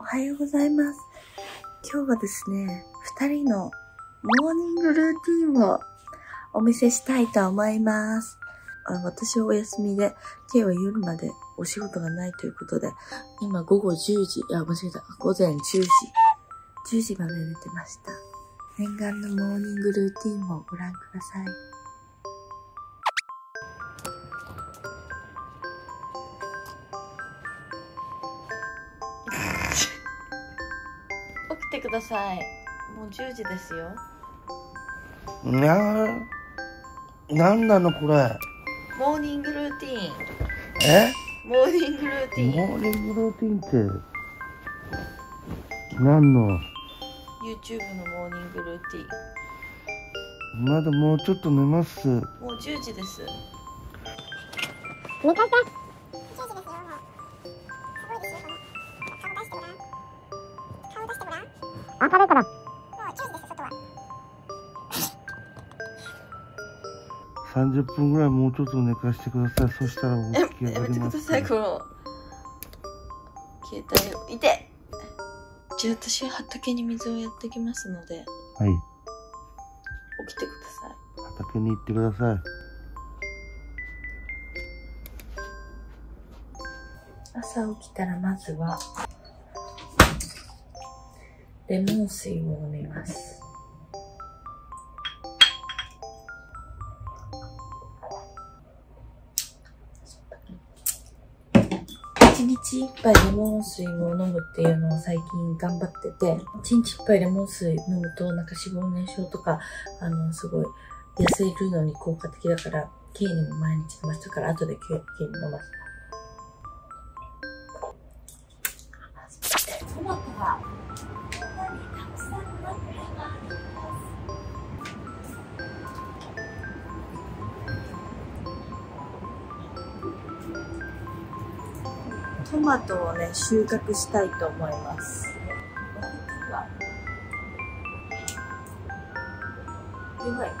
おはようございます。今日はですね、2人のモーニングルーティンをお見せしたいと思います。私はお休みで、Kは夜までお仕事がないということで、今午後10時、いや、間違えた、午前10時、10時まで寝てました。念願のモーニングルーティンをご覧ください。起きてください。もう10時ですよ。なんなのこれ。モーニングルーティン。モーニングルーティン。モーニングルーティンって何の？ YouTube のモーニングルーティン。まだもうちょっと寝ます。もう10時です。寝たか？明るいから。もう10時です、外は。30分ぐらいもうちょっと寝かしてください。そしたらお付き合いがありますから。やめてください、この携帯を。いて。じゃあ私畑に水をやってきますので。はい。起きてください。畑に行ってください。朝起きたらまずはレモン水を飲みます。1日1杯レモン水を飲むっていうのを最近頑張ってて、1日1杯レモン水飲むとなんか脂肪燃焼とか、すごい痩せるのに効果的だから、K にも毎日飲ませたから、後で K に飲ます。トマトはトマトをね、収穫したいと思います。やばい、中が割れて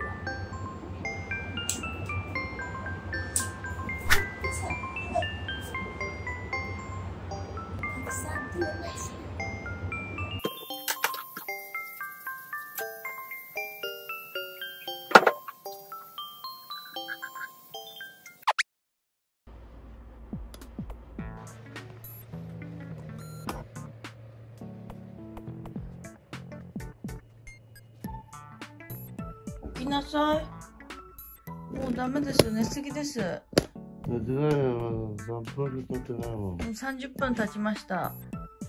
るわ。たくさん取れます。起きなさい。もうダメですよ、寝すぎです。寝てないよ、何分も経ってないもん。もう30分経ちました。あ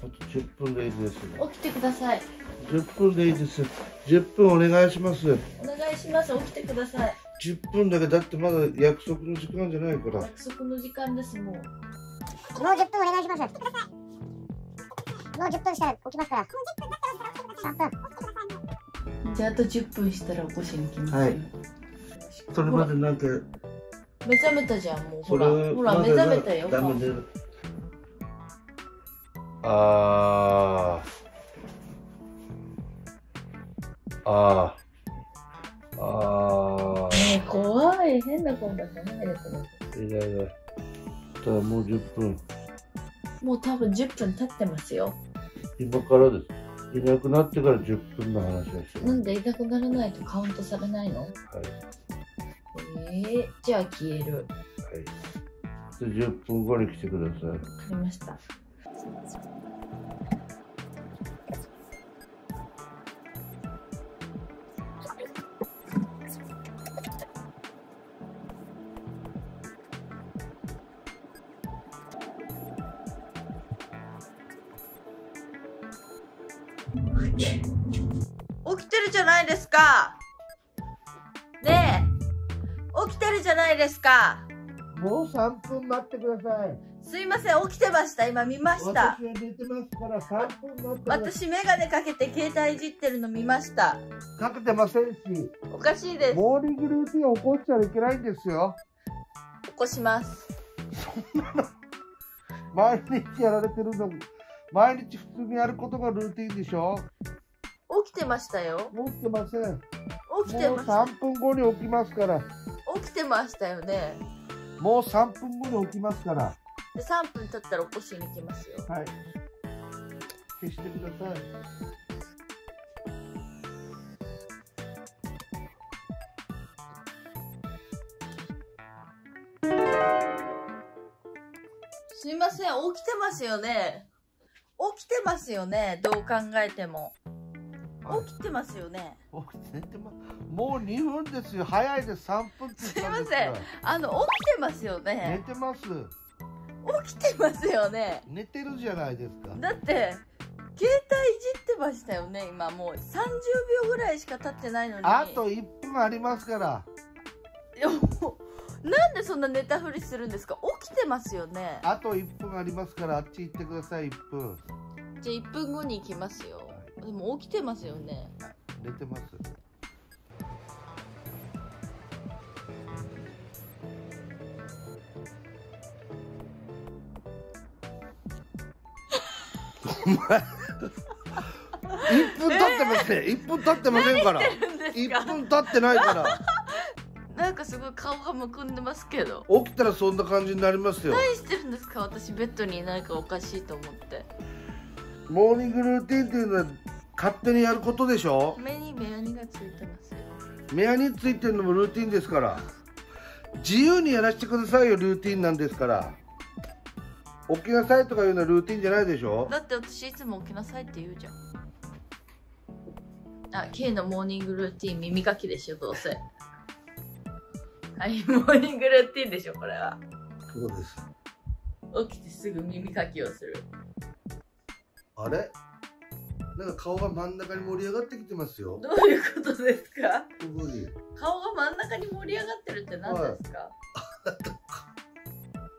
と10分でいいです。起きてください。10分でいいです。10分お願いします。お願いします。起きてください。10分だけだってまだ約束の時間じゃないから。約束の時間ですもう。もう10分お願いします。起きてください。もう10分したら起きますから。もう10分だったら起きます。じゃあ、あと10分したら起こしに来ます。はい。それまでなんか目覚めたじゃん、もうほら、目覚めたよ。ああ。ねえ、怖い、変なコンパじゃないでください。いや。ただもう10分。もう多分10分経ってますよ。今からです。いなくなってから10分の話ですよ。なんでいなくならないとカウントされないの？はい。じゃあ消える。はい。で10分後に来てください。わかりました。起きてるじゃないですか。ねえ、起きてるじゃないですか。もう3分待ってください。すいません、起きてました。今見ました。私は寝てますから3分待って。私メガネかけて携帯いじってるの見ました。かけてませんし。おかしいです。モーニングルーティンを起こしちゃいけないんですよ。起こします。そんなの毎日やられてるの。毎日普通にやることがルーティンでしょ。起きてましたよ。起きてません。起きてました。もう3分後に起きますから。起きてましたよね。もう3分後に起きますから。で3分経ったら起こしに来ますよ。はい、消してください。すいません、起きてますよね。起きてますよね、どう考えても。起きてますよね。起きてます。もう2分ですよ。早いです。3分って言ったんですから。すいません。起きてますよね。寝てます。起きてますよね。寝てるじゃないですか。だって携帯いじってましたよね。今もう30秒ぐらいしか経ってないのに。あと1分ありますから。いやもうなんでそんな寝たふりするんですか。起きてますよね。あと1分ありますから、あっち行ってください。1分。じゃあ1分後に行きますよ。でも起きてますよね。寝てます。お前1分経ってますね。1分経ってませんから。1分経ってないから。なんかすごい顔がむくんでますけど。起きたらそんな感じになりますよ。何してるんですか。私ベッドにいないからおかしいと思って。モーニングルーティンっていうのは勝手にやることでしょ。目に目やにがついてますよ。目やについてるのもルーティンですから、自由にやらせてくださいよ。ルーティンなんですから。起きなさいとかいうのはルーティンじゃないでしょ。だって私いつも起きなさいって言うじゃん。あ、 K のモーニングルーティン耳かきでしょ、どうせ。はい、モーニングルーティンでしょ、これは。そうです。起きてすぐ耳かきをする。あれ、なんか顔が真ん中に盛り上がってきてますよ。どういうことですか。顔が真ん中に盛り上がってるって何ですか。はい、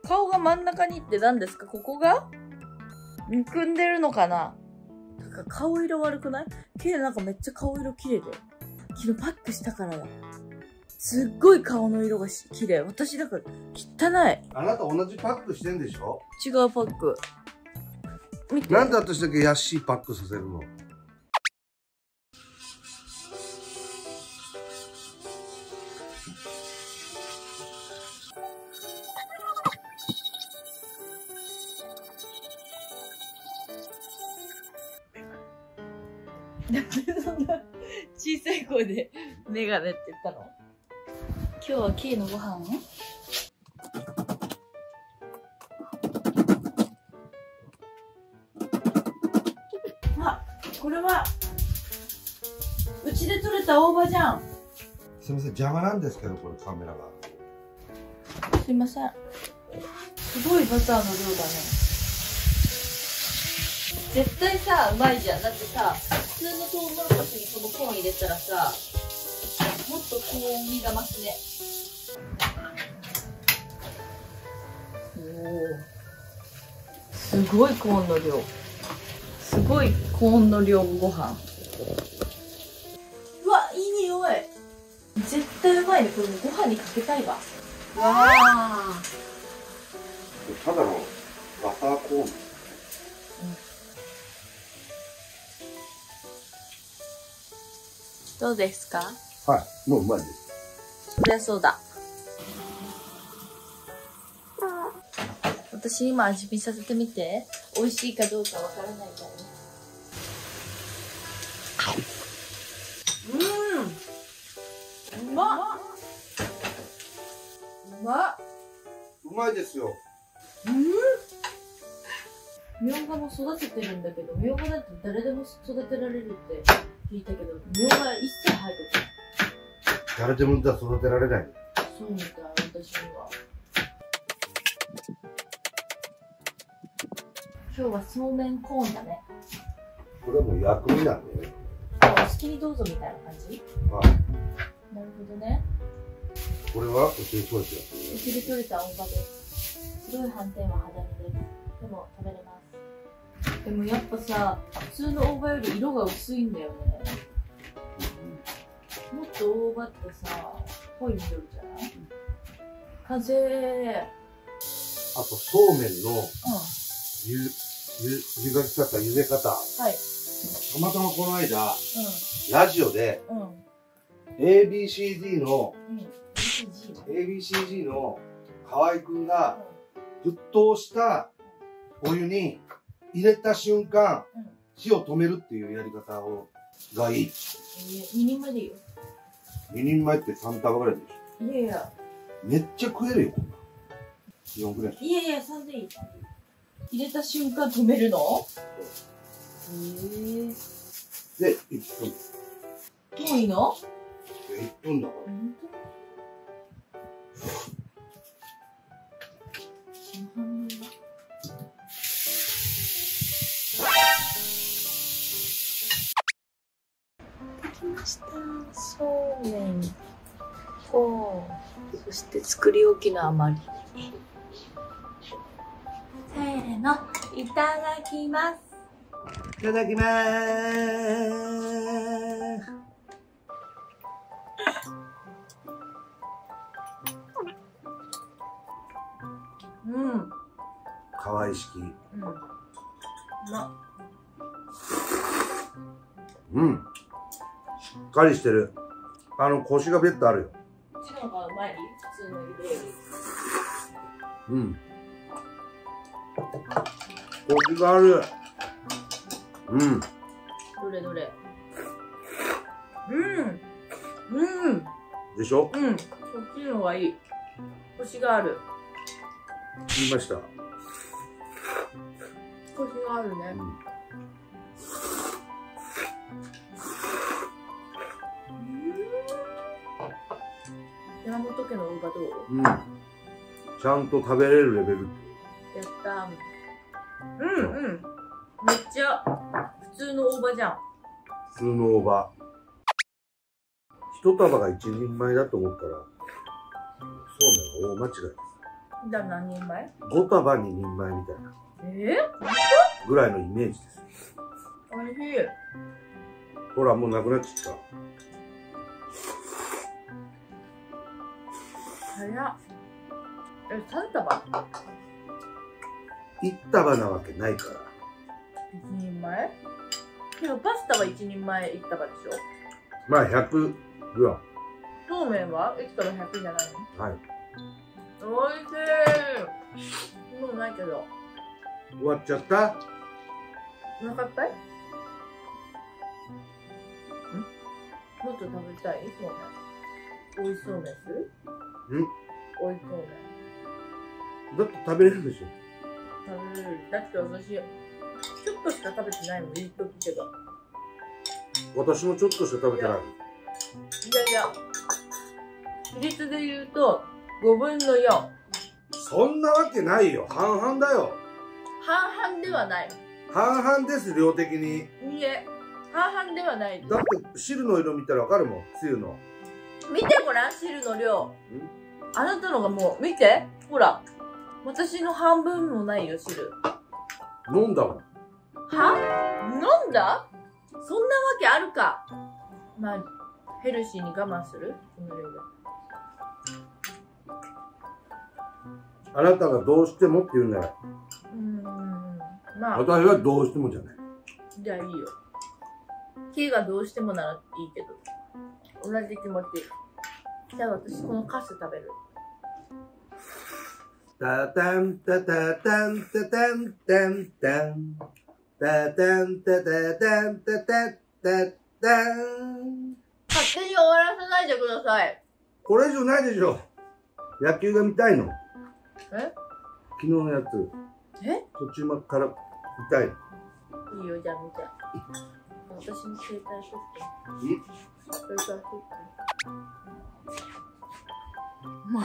顔が真ん中にって何ですか。ここがむくんでるのかな。なんか顔色悪くない。Kなんかめっちゃ顔色綺麗だよ。昨日パックしたからだ。すっごい顔の色が綺麗。私だから汚い。あなた同じパックしてんでしょ。違うパック。なんで私だけ安いパックさせるの。なんでそんな小さい声でメガネって言ったの。今日は K のご飯をこれはうちで採れた大葉じゃん。すみません、邪魔なんですけど、これカメラが。すいません。すごいバターの量だね。絶対さ、うまいじゃん。だってさ、普通のトウモロコシにこのコーン入れたらさ、もっと高温みが増すね。おお、すごいコーンの量。すごい高温の量ご飯。うわ、いい匂い。絶対うまいね。これご飯にかけたいわ。わあ。ただのバターコーン。どうですか。はい、もううまいです。そりゃそうだ。私今味見させてみて。美味しいかどうかわからないからね。うん、うまっ、うまっ、うまいですよ。うん、みょうがも育ててるんだけど、みょうがだって誰でも育てられるって聞いたけど、みょうが一切生えてた。誰でも育てられない。そうみたい、私には。今日はそうめんコーンだね。これはもう薬味なんだよ。お好きにどうぞみたいな感じ。はい、なるほどね。これはうちで取れた、うちで取れた大葉です。白い斑点は肌身です。でも食べれます。でもやっぱさ、普通の大葉より色が薄いんだよね。もっと大葉ってさ、濃い緑じゃない。風。あとそうめんの、うん、ゆがき方、茹で方。はい。たまたまこの間、ラジオで、ABCD の、ABCD の河合くんが、沸騰したお湯に入れた瞬間、火を止めるっていうやり方をがいい。2人前でいいよ。2人前って3束ぐらいでしょ。いやいや。めっちゃ食えるよ、こんな。4ぐらい。いやいや、3でいい。入れた瞬間止めるの？へえ。で、1分。もういいの？1分だから。本当？そうめんを、そして作り置きの余り。せーの、いただきます。いただきまーす。うん、かわいしき。うん、うん、しっかりしてる。コシがベッとあるよ。こっちの方がうまい？普通の入れより。うん。コシがある。うん。どれどれ。うん。うん。でしょ？うん。こっちの方がいい。コシがある。言いました。コシがあるね。うん、山本家のおうがどう？うん。ちゃんと食べれるレベル。やったー。うんうん。めっちゃ普通の大葉じゃん。普通の大葉。一束が一人前だと思ったら、そうめんは大間違いです。じゃあ何人前？5束2人前みたいな。ぐらいのイメージです。おいしい。ほら、もうなくなっちゃった。早っ。え、3束 ?1 束なわけないから。1人前？でもパスタは1人前1束でしょ。まあ100グラム。そうめんは1束100じゃないの？はい。おいしい。もうないけど。終わっちゃった？なかったい？ん？もっと食べたい？そうね。おいしそうめんする？うん。おいしそうめん。だって食べれるでしょ。食べれる。だって私、ちょっとしか食べてないもん、いい時けど。私もちょっとしか食べてない。いやいや。比率で言うと、5分の4。そんなわけないよ。半々だよ。半々ではない。半々です、量的に。いいえ、半々ではないです。だって汁の色見たらわかるもん、つゆの。見てごらん、汁の量。あなたのがもう、見て。ほら。私の半分もないよ、汁。飲んだわ。は？飲んだ？そんなわけあるか。まあ、ヘルシーに我慢する？この量が。あなたがどうしてもって言うんなら。まあ。私はどうしてもじゃない。じゃあいいよ。K がどうしてもならいいけど。同じ気持ち。じゃあ私このカス食べる。タタンタタタンタタンタンタンタタンタタタンタタタタン。勝手に終わらせないでください。これ以上ないでしょ。野球が見たいの。え？昨日のやつ。え？途中から見たい。いいよ、じゃあ見て。私の携帯撮って。携帯撮って。もう